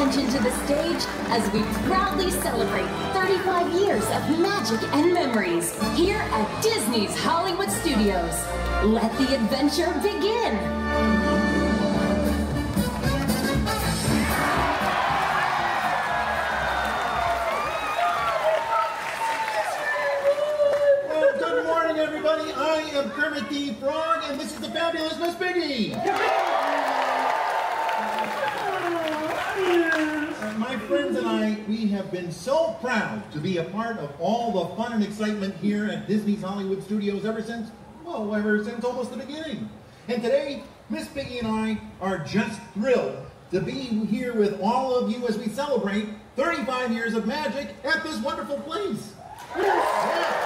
attention to the stage as we proudly celebrate 35 years of magic and memories here at Disney's Hollywood Studios. Let the adventure begin! Kermit the Frog, and this is the fabulous Miss Piggy! My friends and I, we have been so proud to be a part of all the fun and excitement here at Disney's Hollywood Studios ever since almost the beginning. And today, Miss Piggy and I are just thrilled to be here with all of you as we celebrate 35 years of magic at this wonderful place. Yeah.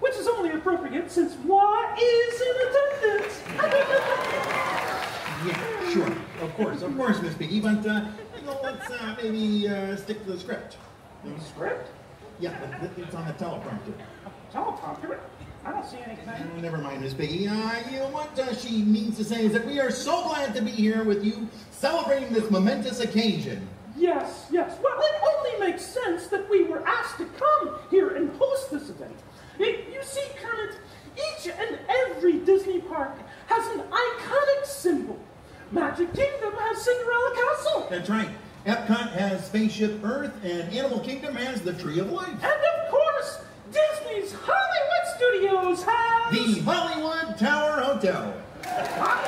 Which is only appropriate since Walt is in attendance. Yeah, sure, of course, Miss Piggy. But let's maybe stick to the script. The script? Yeah, it's on the teleprompter. A teleprompter? I don't see anything. Oh, never mind, Miss Piggy. You know what she means to say is that we are so glad to be here with you, celebrating this momentous occasion. Yes, yes. Well, it only makes sense that we were asked to come here and host this event. You see, Kermit, each and every Disney park has an iconic symbol. Magic Kingdom has Cinderella Castle. That's right. Epcot has Spaceship Earth, and Animal Kingdom has the Tree of Life. And of course, Disney's Hollywood Studios has... the Hollywood Tower Hotel. That's right.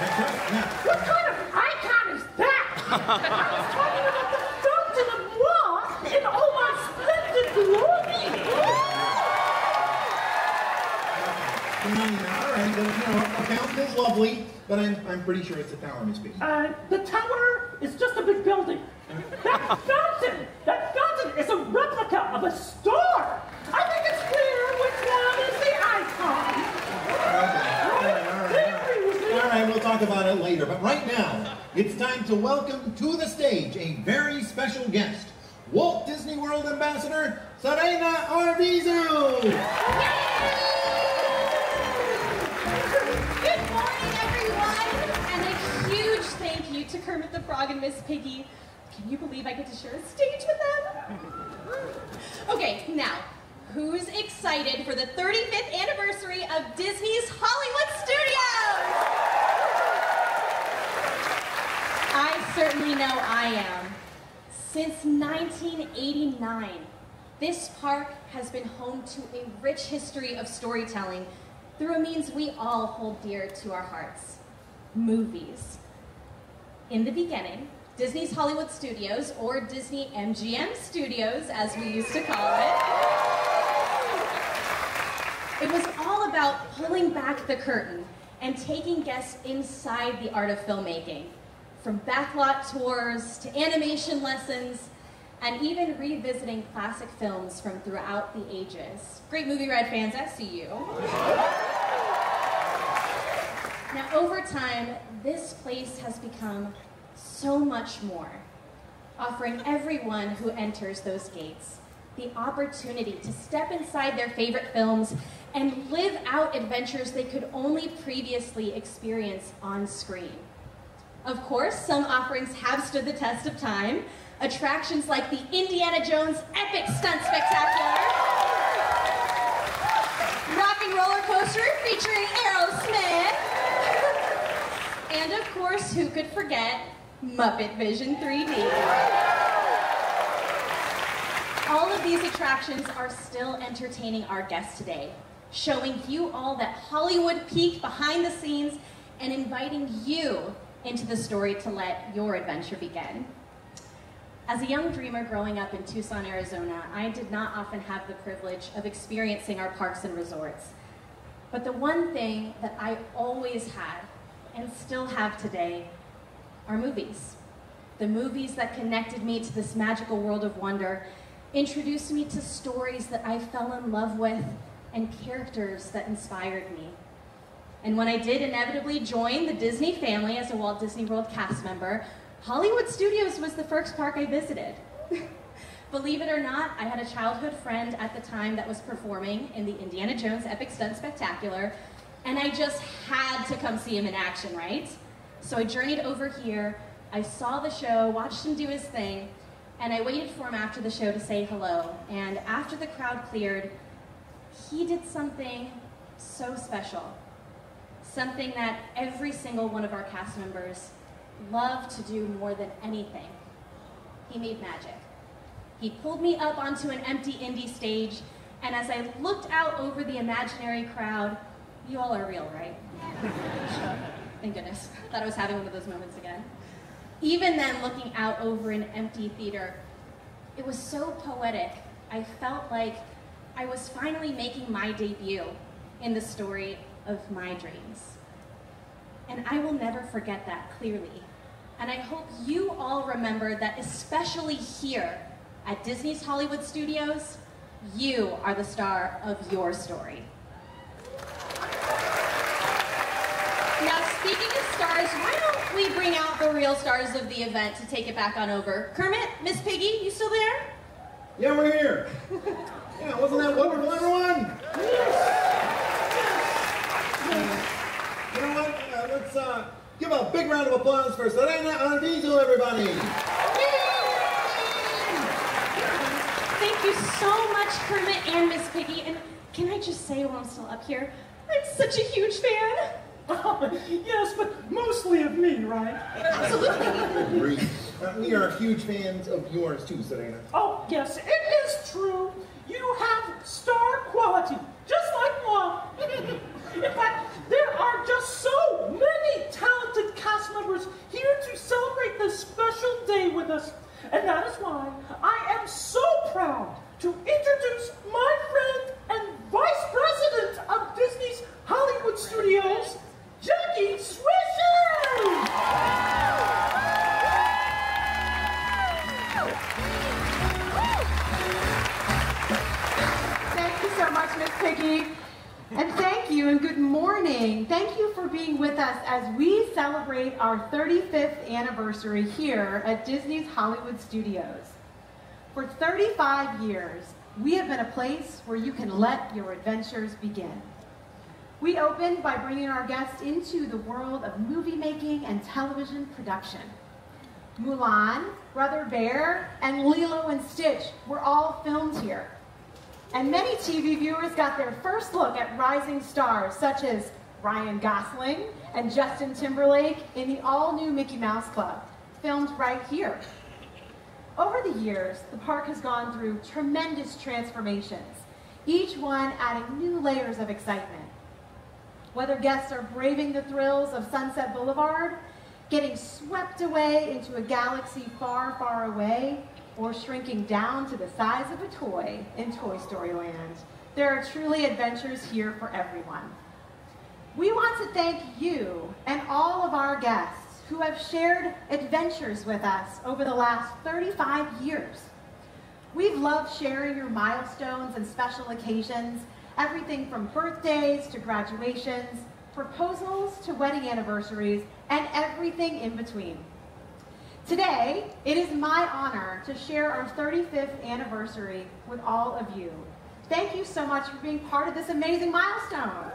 Now, what kind of icon is that? I was talking about the Fountain of Moi in all my splendid glory. All right, the fountain is lovely, but I'm pretty sure it's a tower, Miss Piggy. The tower is just a big building. That fountain is a replica of a star. I think it's clear which one is the icon. All right, we'll talk about it later, but right now, it's time to welcome to the stage a very special guest, Walt Disney World Ambassador, Serena Arvizu! Yay! Good morning, everyone, and a huge thank you to Kermit the Frog and Miss Piggy. Can you believe I get to share a stage with them? Okay, now, who's excited for the 35th anniversary of Disney's Hollywood Studios? I certainly know I am. Since 1989, this park has been home to a rich history of storytelling through a means we all hold dear to our hearts: movies. In the beginning, Disney's Hollywood Studios, or Disney MGM Studios as we used to call it, it was all about pulling back the curtain and taking guests inside the art of filmmaking. From backlot tours to animation lessons, and even revisiting classic films from throughout the ages. Great Movie Ride fans, I see you. Now, over time, this place has become so much more, offering everyone who enters those gates the opportunity to step inside their favorite films and live out adventures they could only previously experience on screen. Of course, some offerings have stood the test of time. Attractions like the Indiana Jones Epic Stunt Spectacular, Rockin' Roller Coaster featuring Aerosmith, and of course, who could forget Muppet Vision 3D. All of these attractions are still entertaining our guests today, showing you all that Hollywood peek behind the scenes and inviting you into the story to let your adventure begin. As a young dreamer growing up in Tucson, Arizona, I did not often have the privilege of experiencing our parks and resorts. But the one thing that I always had, and still have today, are movies. The movies that connected me to this magical world of wonder, introduced me to stories that I fell in love with, and characters that inspired me. And when I did inevitably join the Disney family as a Walt Disney World cast member, Hollywood Studios was the first park I visited. Believe it or not, I had a childhood friend at the time that was performing in the Indiana Jones Epic Stunt Spectacular, and I just had to come see him in action, right? So I journeyed over here, I saw the show, watched him do his thing, and I waited for him after the show to say hello. And after the crowd cleared, he did something so special. Something that every single one of our cast members loved to do more than anything. He made magic. He pulled me up onto an empty indie stage, and as I looked out over the imaginary crowd, you all are real, right? Thank goodness. I thought I was having one of those moments again. Even then, looking out over an empty theater, it was so poetic. I felt like I was finally making my debut in the story of my dreams. And I will never forget that clearly. And I hope you all remember that, especially here at Disney's Hollywood Studios, you are the star of your story. Now, speaking of stars, why don't we bring out the real stars of the event to take it back on over? Kermit, Miss Piggy, you still there? Yeah, we're here. Yeah, wasn't that wonderful, everyone? You know what? Let's give a big round of applause for Serena Arvizu, everybody. Thank you so much, Kermit and Miss Piggy. And can I just say, while I'm still up here, I'm such a huge fan. Yes, but mostly of me, right? Absolutely. We are huge fans of yours too, Serena. Oh, yes, it is true. You have star quality, just like Mom. In fact, there are just so many talented cast members here to celebrate this special day with us. And that is why I am so proud to introduce my friend and Vice President of Disney's Hollywood Studios, Jackie Swisher! Thank you so much, Miss Piggy. And thank you and good morning. Thank you for being with us as we celebrate our 35th anniversary here at Disney's Hollywood Studios. For 35 years, we have been a place where you can let your adventures begin. We opened by bringing our guests into the world of movie making and television production. Mulan, Brother Bear, and Lilo and Stitch were all filmed here. And many TV viewers got their first look at rising stars such as Ryan Gosling and Justin Timberlake in the all-new Mickey Mouse Club, filmed right here. Over the years, the park has gone through tremendous transformations, each one adding new layers of excitement. Whether guests are braving the thrills of Sunset Boulevard, getting swept away into a galaxy far, far away, or shrinking down to the size of a toy in Toy Story Land, there are truly adventures here for everyone. We want to thank you and all of our guests who have shared adventures with us over the last 35 years. We've loved sharing your milestones and special occasions, everything from birthdays to graduations, proposals to wedding anniversaries, and everything in between. Today, it is my honor to share our 35th anniversary with all of you. Thank you so much for being part of this amazing milestone.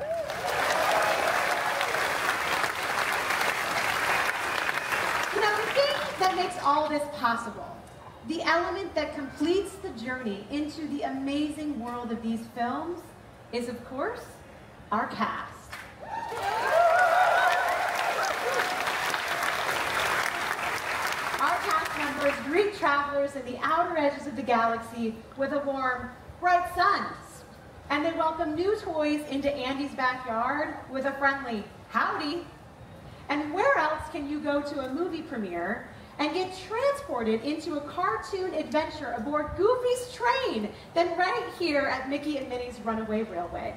You know, the thing that makes all this possible, the element that completes the journey into the amazing world of these films, is, of course, our cast. Our cast members greet travelers in the outer edges of the galaxy with a warm, bright sun, and they welcome new toys into Andy's backyard with a friendly howdy. And where else can you go to a movie premiere and get transported into a cartoon adventure aboard Goofy's train than right here at Mickey and Minnie's Runaway Railway?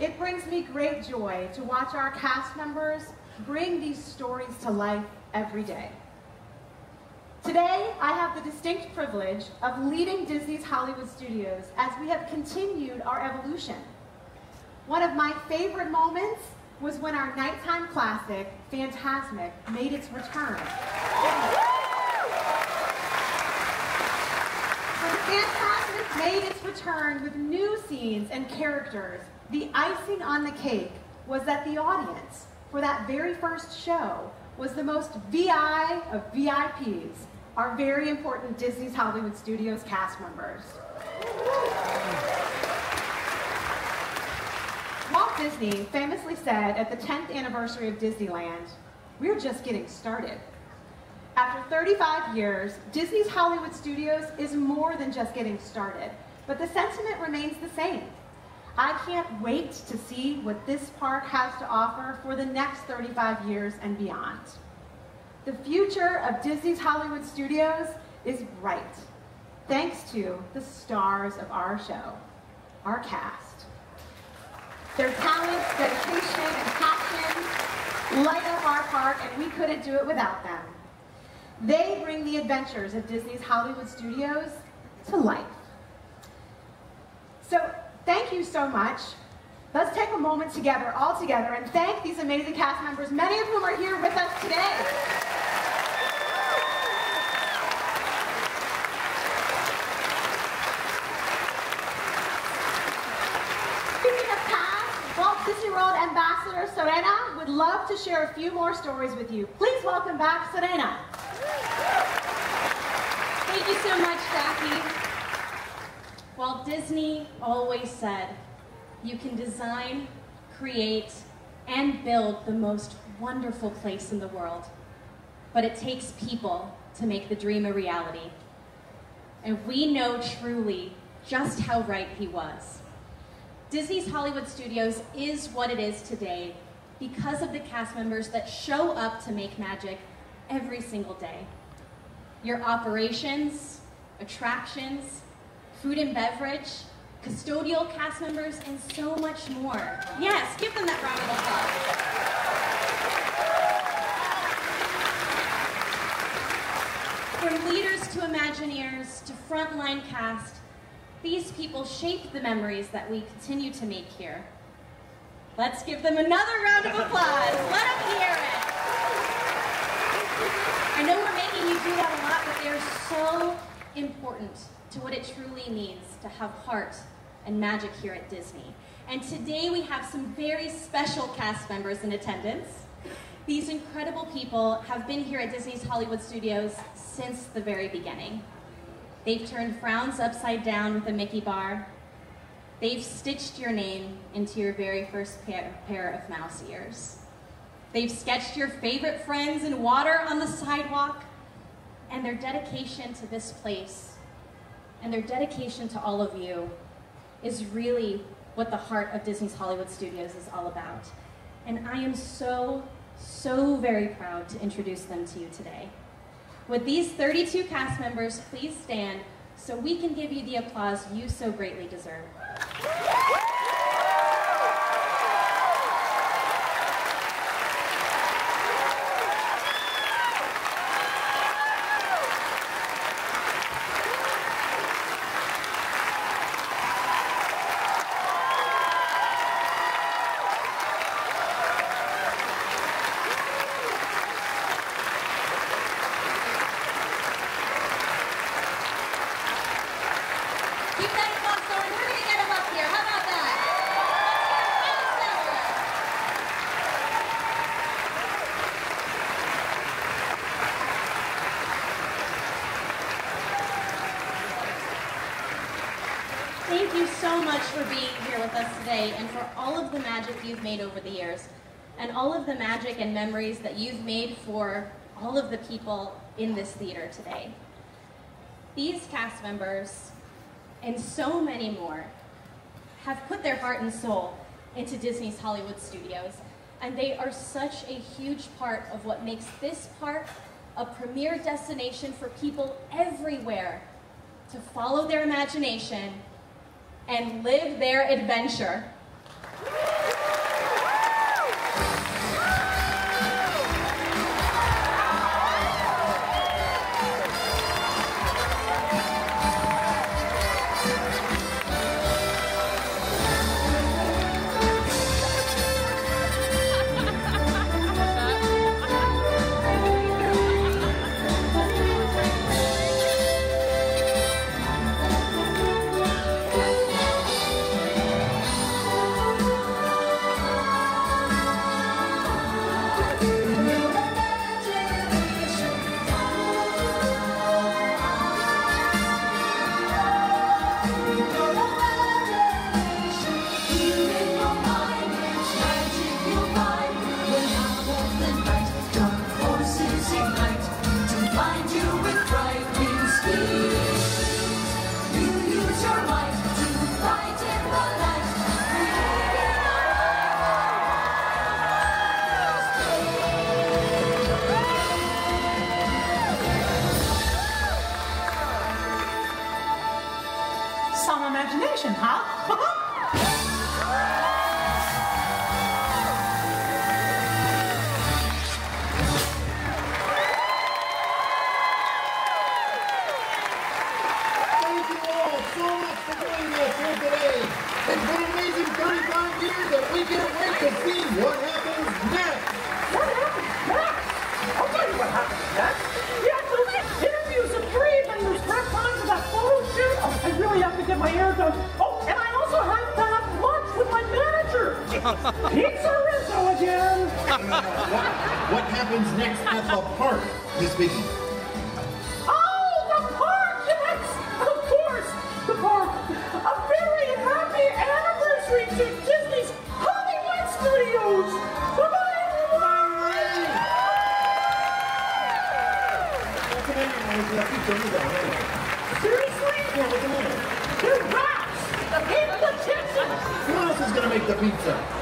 It brings me great joy to watch our cast members bring these stories to life every day. Today, I have the distinct privilege of leading Disney's Hollywood Studios as we have continued our evolution. One of my favorite moments was when our nighttime classic, Fantasmic, made its return. When Fantasmic made its return with new scenes and characters, the icing on the cake was that the audience for that very first show was the most VI of VIPs, our very important Disney's Hollywood Studios cast members. Walt Disney famously said at the 10th anniversary of Disneyland, "We're just getting started." After 35 years, Disney's Hollywood Studios is more than just getting started, but the sentiment remains the same. I can't wait to see what this park has to offer for the next 35 years and beyond. The future of Disney's Hollywood Studios is bright, thanks to the stars of our show, our cast. Their talent, dedication, and passion light up our park, and we couldn't do it without them. They bring the adventures of Disney's Hollywood Studios to life. So thank you so much. Let's take a moment together, all together, and thank these amazing cast members, many of whom are here with us today. Speaking of cast, Walt Disney World Ambassador Serena would love to share a few more stories with you. Please welcome back Serena. Thank you so much, Jackie. Walt Disney always said, "You can design, create, and build the most wonderful place in the world, but it takes people to make the dream a reality." And we know truly just how right he was. Disney's Hollywood Studios is what it is today because of the cast members that show up to make magic every single day. Your operations, attractions, food and beverage, custodial cast members, and so much more. Yes, give them that round of applause. From leaders to Imagineers to frontline cast, these people shape the memories that we continue to make here. Let's give them another round of applause. Let them hear it. I know we're making you do that a lot, but they are so important to what it truly means to have heart and magic here at Disney. And today we have some very special cast members in attendance. These incredible people have been here at Disney's Hollywood Studios since the very beginning. They've turned frowns upside down with a Mickey bar. They've stitched your name into your very first pair of mouse ears. They've sketched your favorite friends in water on the sidewalk. And their dedication to this place and their dedication to all of you is really what the heart of Disney's Hollywood Studios is all about. And I am so, so very proud to introduce them to you today. With these 32 cast members, please stand so we can give you the applause you so greatly deserve. And for all of the magic you've made over the years, and all of the magic and memories that you've made for all of the people in this theater today. These cast members, and so many more, have put their heart and soul into Disney's Hollywood Studios, and they are such a huge part of what makes this park a premier destination for people everywhere to follow their imagination and live their adventure. all imagination, huh? It's been an amazing 35 years and we can't wait to see what happens next. What happens next? I'll tell you what happens next. Yeah, so these interviews are brief and there's prep times about photo shoot. I really have to get my hair done. Oh, and I also have to have lunch with my manager. Pizza Rizzo again. What happens next at the park, Miss Piggy? Seriously? Yeah, what's the matter? They're rats! The people, the chips! Who else is gonna make the pizza?